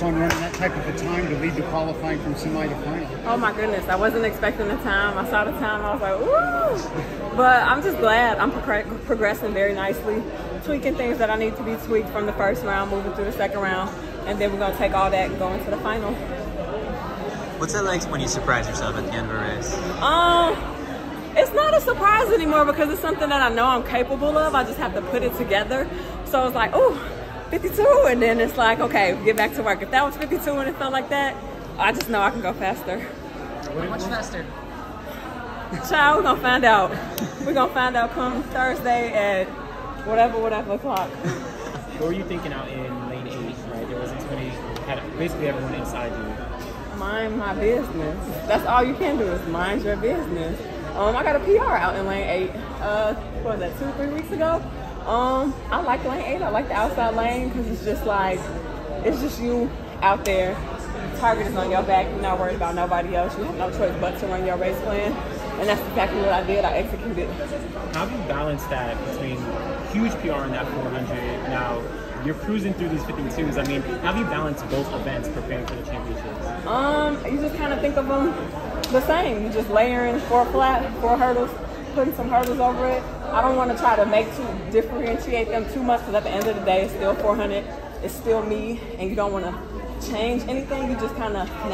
thoughts on running that type of a time to lead to qualifying from semi to final? Oh my goodness, I wasn't expecting the time. I saw the time, I was like, woo! But I'm just glad I'm progressing very nicely, tweaking things that I need to be tweaked from the first round, moving through the second round, and then we're going to take all that and go into the final. What's it like when you surprise yourself at the end of a race? It's not a surprise anymore because it's something that I know I'm capable of. I just have to put it together. So it's like, oh, 52, and then it's like, okay, get back to work. If that was 52 and it felt like that, I just know I can go faster. How much faster? Child, we're gonna find out. We're gonna find out come Thursday at whatever o'clock. What were you thinking out in lane 8, right? There wasn't too many, had basically everyone inside you. Mind my business. That's all you can do is mind your business. I got a PR out in lane 8, what was that, 2 or 3 weeks ago? I like lane 8, I like the outside lane because it's just like, it's just you out there. Target is on your back, you're not worried about nobody else. You have no choice but to run your race plan. And that's exactly what I did, I executed. How do you balance that between huge PR in that 400 now? You're cruising through these 52s. I mean, how do you balance both events preparing for the championships? You just kind of think of them the same. You just layering 4 flat, 4 hurdles, putting some hurdles over it. I don't want to try to differentiate them too much because at the end of the day, it's still 400. It's still me, and you don't want to change anything. You just kind of